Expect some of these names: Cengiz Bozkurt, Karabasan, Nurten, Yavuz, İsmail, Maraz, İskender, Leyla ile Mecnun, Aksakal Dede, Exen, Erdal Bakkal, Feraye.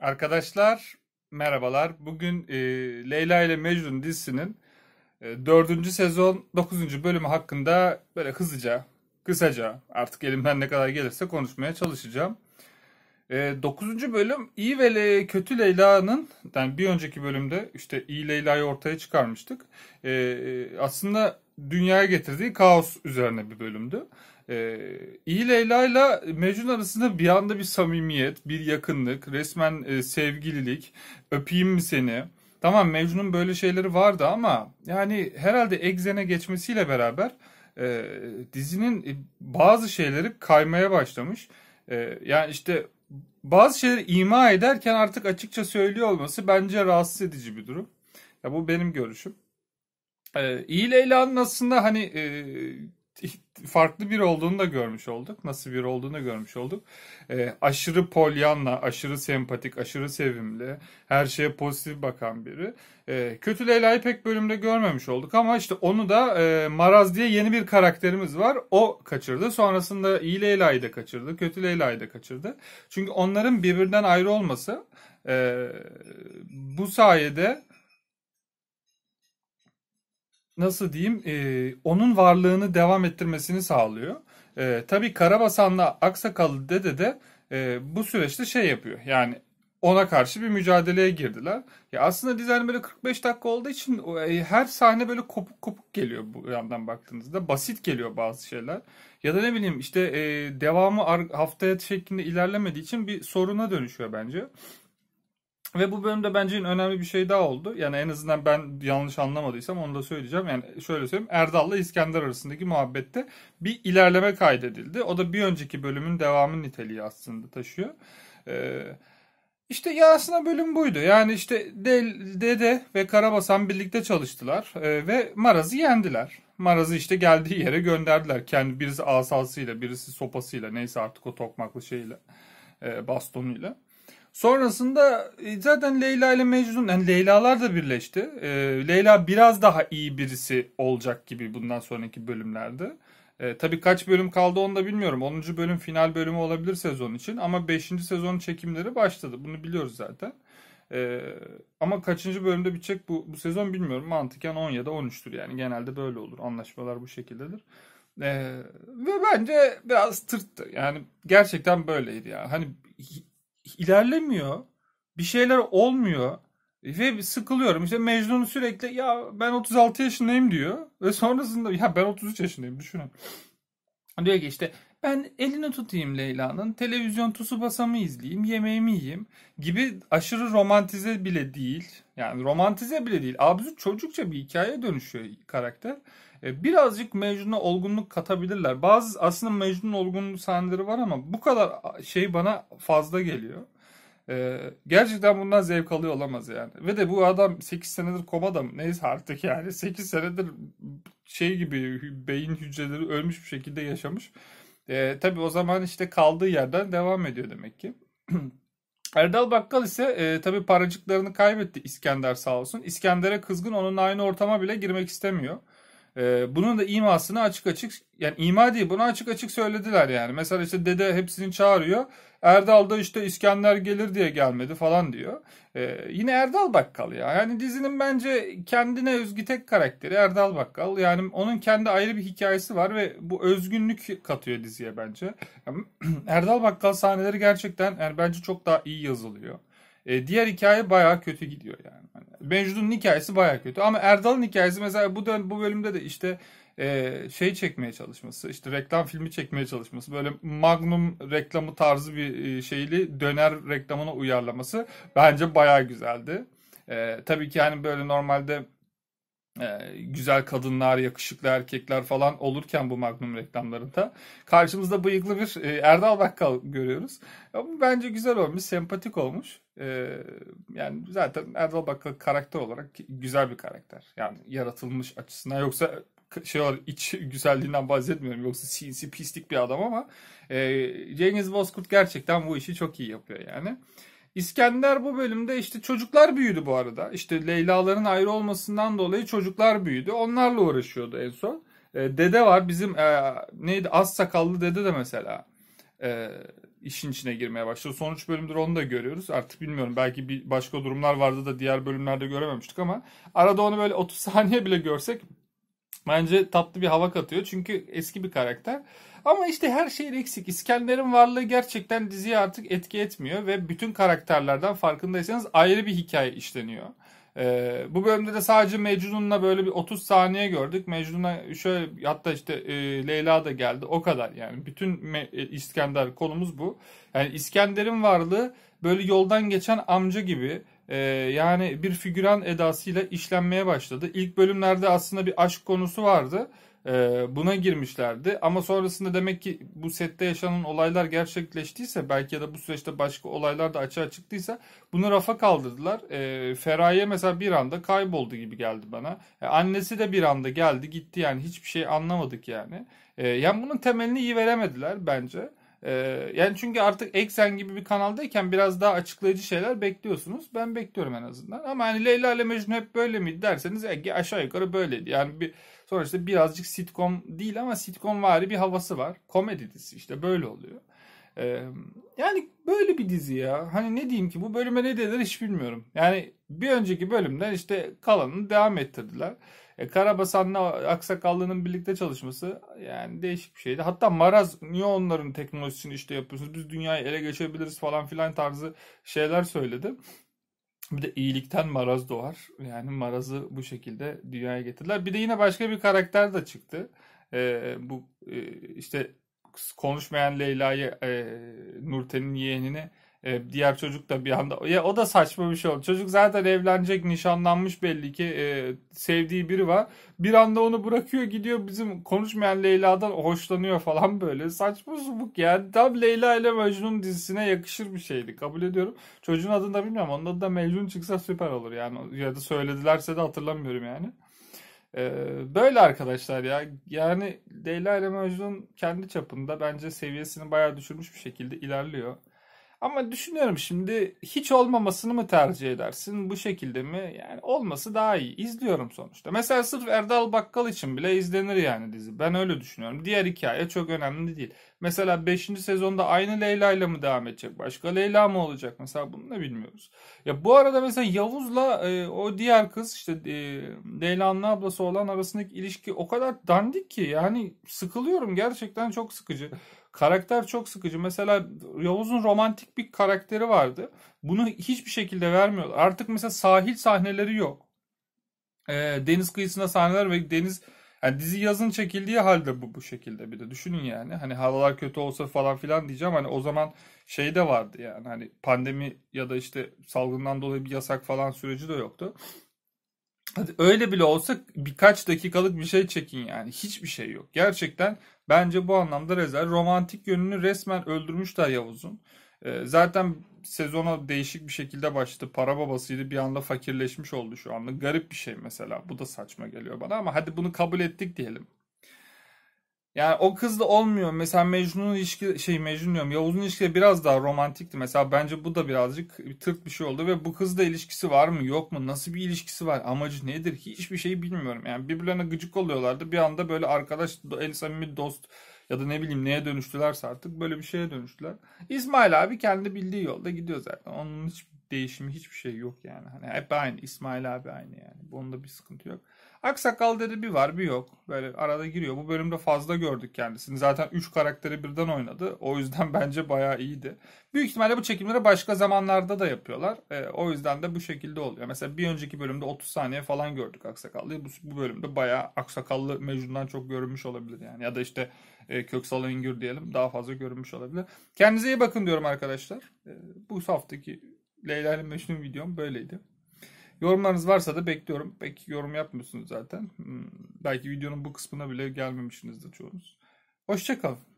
Arkadaşlar merhabalar. Bugün Leyla ile Mecnun dizisinin 4. sezon 9. bölümü hakkında böyle hızlıca, kısaca artık elimden ne kadar gelirse konuşmaya çalışacağım. 9. bölüm iyi ve kötü Leyla'nın, yani bir önceki bölümde işte iyi Leyla'yı ortaya çıkarmıştık. Aslında dünyaya getirdiği kaos üzerine bir bölümdü. İyi Leyla ile Mecnun arasında bir anda bir samimiyet, bir yakınlık, resmen sevgililik, öpeyim mi seni? Tamam, Mecnun'un böyle şeyleri vardı ama yani herhalde Exen'e geçmesiyle beraber dizinin bazı şeyleri kaymaya başlamış. Yani işte bazı şeyleri ima ederken artık açıkça söylüyor olması bence rahatsız edici bir durum. Ya bu benim görüşüm. İyi Leyla'nın aslında hani farklı bir olduğunu da görmüş olduk. Nasıl bir olduğunu da görmüş olduk. Aşırı Pollyanna, aşırı sempatik, aşırı sevimli, her şeye pozitif bakan biri. Kötü Leyla'yı pek bölümde görmemiş olduk ama işte onu da Maraz diye yeni bir karakterimiz var. O kaçırdı. Sonrasında iyi Leyla'yı da kaçırdı, kötü Leyla'yı da kaçırdı. Çünkü onların birbirinden ayrı olması bu sayede... Nasıl diyeyim, onun varlığını devam ettirmesini sağlıyor. Tabii Karabasan'la Aksakal Dede de bu süreçte şey yapıyor. Yani ona karşı bir mücadeleye girdiler. Ya aslında dizi hani böyle 45 dakika olduğu için her sahne böyle kopuk kopuk geliyor bu yandan baktığınızda. Basit geliyor bazı şeyler. Ya da ne bileyim işte devamı haftaya şeklinde ilerlemediği için bir soruna dönüşüyor bence. Ve bu bölümde bence önemli bir şey daha oldu. Yani en azından ben yanlış anlamadıysam onu da söyleyeceğim. Yani şöyle söyleyeyim. Erdal'la İskender arasındaki muhabbette bir ilerleme kaydedildi. O da bir önceki bölümün devamı niteliği aslında taşıyor. İşte ya aslında bölüm buydu. Yani işte Dede ve Karabasan birlikte çalıştılar ve Maraz'ı yendiler. Maraz'ı işte geldiği yere gönderdiler. Kendi birisi asasıyla, birisi sopasıyla, neyse artık o tokmaklı şeyle, bastonuyla. Sonrasında zaten Leyla ile Mecnun, yani Leyla'lar da birleşti. Leyla biraz daha iyi birisi olacak gibi bundan sonraki bölümlerde. Tabii kaç bölüm kaldı onu da bilmiyorum. 10. bölüm final bölümü olabilir sezon için ama 5. sezon çekimleri başladı. Bunu biliyoruz zaten. Ama kaçıncı bölümde bitecek bu sezon bilmiyorum. Mantıken 10 ya da 13'tür yani. Genelde böyle olur. Anlaşmalar bu şekildedir. Ve bence biraz tırttı. Yani gerçekten böyleydi ya. Hani... İlerlemiyor, bir şeyler olmuyor ve sıkılıyorum. İşte Mecnun sürekli ya ben 36 yaşındayım diyor ve sonrasında ya ben 33 yaşındayım düşünün. Diyor ki işte ben elini tutayım Leyla'nın, televizyon Tsubasa'mı izleyeyim, yemeğimi yiyeyim gibi aşırı romantize bile değil. Yani romantize bile değil. Absürt çocukça bir hikayeye dönüşüyor karakter. Birazcık Mecnun'a olgunluk katabilirler. Bazı aslında Mecnun'un olgunluk sahneleri var ama bu kadar şey bana fazla geliyor. Gerçekten bundan zevk alıyor olamaz yani. Ve de bu adam 8 senedir komada mı? Neyse artık yani 8 senedir şey gibi beyin hücreleri ölmüş bir şekilde yaşamış. Tabii o zaman işte kaldığı yerden devam ediyor demek ki. Erdal Bakkal ise tabii paracıklarını kaybetti İskender sağ olsun. İskender'e kızgın, onun aynı ortama bile girmek istemiyor. Bunun da imasını açık açık, yani ima değil bunu açık açık söylediler yani. Mesela işte Dede hepsini çağırıyor. Erdal da işte İskender gelir diye gelmedi falan diyor. Yine Erdal Bakkal ya. Yani dizinin bence kendine özgü tek karakteri Erdal Bakkal. Yani onun kendi ayrı bir hikayesi var ve bu özgünlük katıyor diziye bence. Yani Erdal Bakkal sahneleri gerçekten yani bence çok daha iyi yazılıyor. Diğer hikaye bayağı kötü gidiyor yani. Mecnun'un hikayesi bayağı kötü ama Erdal'ın hikayesi mesela bu bölümde de işte şey çekmeye çalışması, işte reklam filmi çekmeye çalışması, böyle Magnum reklamı tarzı bir şeyli döner reklamına uyarlaması bence bayağı güzeldi. Tabii ki yani böyle normalde güzel kadınlar, yakışıklı erkekler falan olurken bu Magnum reklamlarında karşımızda bıyıklı bir Erdal Bakkal görüyoruz. Bu bence güzel olmuş, sempatik olmuş. Yani zaten Erdal Bakkal karakter olarak güzel bir karakter. Yani yaratılmış açısından, yoksa şey var, iç güzelliğinden bahsetmiyorum. Yoksa sinsi pislik bir adam ama Cengiz Bozkurt gerçekten bu işi çok iyi yapıyor yani. İskender bu bölümde işte çocuklar büyüdü bu arada. İşte Leyla'ların ayrı olmasından dolayı çocuklar büyüdü. Onlarla uğraşıyordu en son. Dede var bizim az sakallı dede de mesela. işin içine girmeye başladı. Son 3 bölümdür onu da görüyoruz. Artık bilmiyorum, belki bir başka durumlar vardı da diğer bölümlerde görememiştik ama arada onu böyle 30 saniye bile görsek bence tatlı bir hava katıyor. Çünkü eski bir karakter. Ama işte her şeyin eksik. İskender'in varlığı gerçekten diziye artık etki etmiyor ve bütün karakterlerden farkındaysanız ayrı bir hikaye işleniyor. Bu bölümde de sadece Mecnun'la böyle bir 30 saniye gördük. Mecnun'a şöyle, hatta işte Leyla da geldi. O kadar yani. Bütün İskender konumuz bu. Yani İskender'in varlığı böyle yoldan geçen amca gibi, yani bir figüran edasıyla işlenmeye başladı. İlk bölümlerde aslında bir aşk konusu vardı. Buna girmişlerdi ama sonrasında demek ki bu sette yaşanan olaylar gerçekleştiyse, belki ya da bu süreçte başka olaylar da açığa çıktıysa bunu rafa kaldırdılar. Feraye mesela bir anda kayboldu gibi geldi bana. Annesi de bir anda geldi gitti, yani hiçbir şey anlamadık yani. Yani bunun temelini iyi veremediler bence. Yani çünkü artık Exen gibi bir kanaldayken biraz daha açıklayıcı şeyler bekliyorsunuz. Ben bekliyorum en azından. Ama hani Leyla ile Mecnun hep böyle miydi derseniz aşağı yukarı böyleydi. Yani sonra işte birazcık sitcom değil ama sitcomvari bir havası var. Komedi dizisi işte böyle oluyor. Yani böyle bir dizi ya. Hani ne diyeyim ki, bu bölüme ne dediler hiç bilmiyorum. Yani bir önceki bölümden işte kalanını devam ettirdiler. Karabasan'la Aksakallı'nın birlikte çalışması yani değişik bir şeydi. Hatta Maraz, niye onların teknolojisini işte yapıyorsunuz, biz dünyayı ele geçebiliriz falan filan tarzı şeyler söyledi. Bir de iyilikten Maraz doğar. Yani Maraz'ı bu şekilde dünyaya getirdiler. Bir de yine başka bir karakter de çıktı. İşte konuşmayan Leyla'yı, Nurten'in yeğenini, diğer çocuk da bir anda, ya o da saçma bir şey oldu. Çocuk zaten evlenecek, nişanlanmış belli ki, sevdiği biri var. Bir anda onu bırakıyor, gidiyor bizim konuşmayan Leyla'dan hoşlanıyor falan, böyle saçma subuk yani. Tam Leyla ile Mecnun dizisine yakışır bir şeydi, kabul ediyorum. Çocuğun adını da bilmiyorum, onun adı da Mecnun çıksa süper olur yani, ya da söyledilerse de hatırlamıyorum yani. Böyle arkadaşlar ya, yani Leyla ile Mecnun kendi çapında bence seviyesini bayağı düşürmüş bir şekilde ilerliyor. Ama düşünüyorum, şimdi hiç olmamasını mı tercih edersin bu şekilde mi? Yani olması daha iyi. İzliyorum sonuçta. Mesela sırf Erdal Bakkal için bile izlenir yani dizi. Ben öyle düşünüyorum. Diğer hikaye çok önemli değil. Mesela 5. sezonda aynı Leyla ile mi devam edecek? Başka Leyla mı olacak? Mesela bunu da bilmiyoruz. Ya bu arada mesela Yavuz'la o diğer kız işte Leyla'nın ablası olan arasındaki ilişki o kadar dandik ki yani sıkılıyorum. Gerçekten çok sıkıcı. Karakter çok sıkıcı. Mesela Yavuz'un romantik bir karakteri vardı. Bunu hiçbir şekilde vermiyorlar. Artık mesela sahil sahneleri yok. Deniz kıyısında sahneler ve deniz... Yani dizi yazın çekildiği halde bu şekilde, bir de düşünün yani. Hani havalar kötü olsa falan filan diyeceğim. Hani o zaman şey de vardı yani. Hani pandemi ya da işte salgından dolayı bir yasak falan süreci de yoktu. Hadi öyle bile olsa birkaç dakikalık bir şey çekin yani. Hiçbir şey yok. Gerçekten bence bu anlamda rezil. Romantik yönünü resmen öldürmüşler Yavuz'un. Zaten sezona değişik bir şekilde başladı. Para babasıydı, bir anda fakirleşmiş oldu şu anda. Garip bir şey mesela. Bu da saçma geliyor bana ama hadi bunu kabul ettik diyelim. Yani o kızla olmuyor. Mesela Mecnun'un ilişki Mecnun diyorum. Yavuz'un ilişkisi biraz daha romantikti. Mesela bence bu da birazcık tırt bir şey oldu ve bu kızla ilişkisi var mı yok mu? Nasıl bir ilişkisi var? Amacı nedir? Hiçbir şey bilmiyorum. Yani birbirlerine gıcık oluyorlardı. Bir anda böyle arkadaş, en samimi dost ya da ne bileyim neye dönüştülerse artık böyle bir şeye dönüştüler. İsmail abi kendi bildiği yolda gidiyor zaten. Onun hiçbir değişimi, hiçbir şey yok yani. Hani hep aynı. İsmail abi aynı yani. Onda bir sıkıntı yok. Aksakal Dede bir var bir yok. Böyle arada giriyor. Bu bölümde fazla gördük kendisini. Zaten 3 karakteri birden oynadı. O yüzden bence bayağı iyiydi. Büyük ihtimalle bu çekimleri başka zamanlarda da yapıyorlar. O yüzden de bu şekilde oluyor. Mesela bir önceki bölümde 30 saniye falan gördük Aksakallı'yı. Bu bölümde bayağı Aksakallı Mecnun'dan çok görünmüş olabilir yani. Ya da işte Köksal'a İngür diyelim. Daha fazla görünmüş olabilir. Kendinize iyi bakın diyorum arkadaşlar. Bu haftaki Leyla ile Mecnun videom böyleydi. Yorumlarınız varsa da bekliyorum. Peki yorum yapmıyorsunuz zaten. Belki videonun bu kısmına bile gelmemişsinizdir çoğunuz. Hoşça kalın.